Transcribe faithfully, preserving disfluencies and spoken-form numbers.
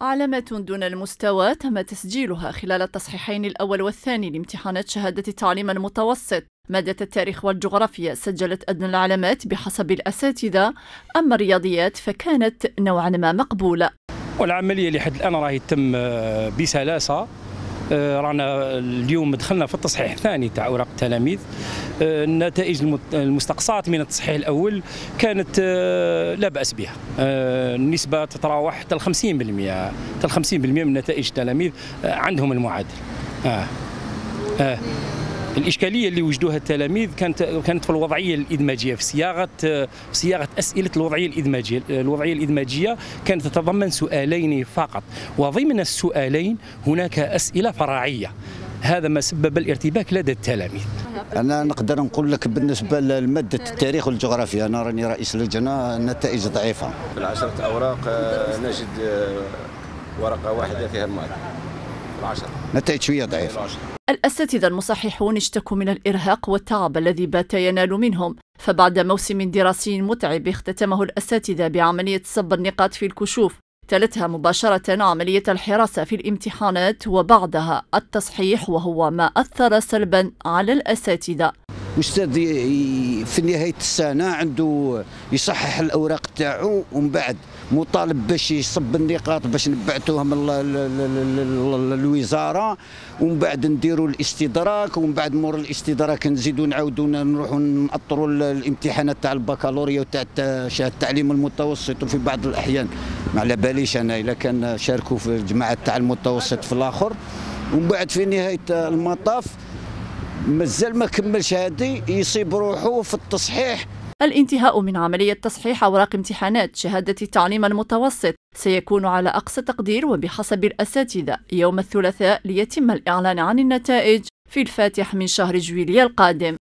علامة دون المستوى تم تسجيلها خلال التصحيحين الأول والثاني لامتحانات شهادة التعليم المتوسط، مادة التاريخ والجغرافيا سجلت أدنى العلامات بحسب الأساتذة، أما الرياضيات فكانت نوعا ما مقبولة. والعملية لحد الآن راهي تتم بسلاسة. رانا اليوم دخلنا في التصحيح الثاني تاع اوراق التلاميذ. النتائج المستقصاة من التصحيح الاول كانت لا باس بها، النسبه تتراوح حتى ل خمسين بالمئة حتى ل خمسين بالمئة من نتائج التلاميذ عندهم المعادل. اه اه الاشكاليه اللي وجدوها التلاميذ كانت كانت في الوضعيه الادماجيه، في صياغه في صياغه اسئله الوضعيه الادماجيه، الوضعيه الادماجيه كانت تتضمن سؤالين فقط، وضمن السؤالين هناك اسئله فرعيه، هذا ما سبب الارتباك لدى التلاميذ. انا نقدر نقول لك بالنسبه لماده التاريخ والجغرافيا، انا راني رئيس لجنه، النتائج ضعيفه. في العشرة اوراق نجد ورقه واحده فيها المعادله. العشرة نتائج شويه ضعيفه. الأساتذة المصححون اشتكوا من الإرهاق والتعب الذي بات ينال منهم، فبعد موسم دراسي متعب اختتمه الأساتذة بعملية صب النقاط في الكشوف، تلتها مباشرة عملية الحراسة في الامتحانات وبعدها التصحيح، وهو ما أثر سلبا على الأساتذة. الأستاذ في نهاية السنة عنده يصحح الأوراق تاعو، ومن بعد مطالب باش يصب النقاط باش نبعثوها من الوزاره، ومن بعد نديروا الاستدراك، ومن بعد مور الاستدراك نزيدوا نعاودوا نروحوا نأطروا الامتحانات تاع البكالوريا وتاع شهاده التعليم المتوسط. وفي بعض الاحيان ما على باليش انا الا كان شاركوا في الجماعه تاع المتوسط في الاخر، ومن بعد في نهايه المطاف مازال ما كملش هادي يصيب روحه في التصحيح. الانتهاء من عملية تصحيح أوراق امتحانات شهادة التعليم المتوسط سيكون على أقصى تقدير وبحسب الأساتذة يوم الثلاثاء، ليتم الإعلان عن النتائج في الفاتح من شهر جويلية القادم.